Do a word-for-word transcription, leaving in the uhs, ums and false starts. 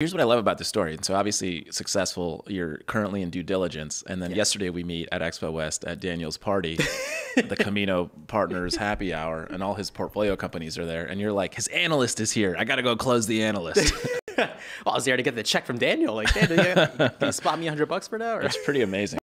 Here's what I love about this story. And so obviously successful, you're currently in due diligence. And then yeah. yesterday we meet at Expo West at Daniel's party, the Camino Partners happy hour, and all his portfolio companies are there. And you're like, his analyst is here. I got to go close the analyst. Well, I was there to get the check from Daniel. Like, hey, you, can you spot me a hundred bucks for now? Or? It's pretty amazing.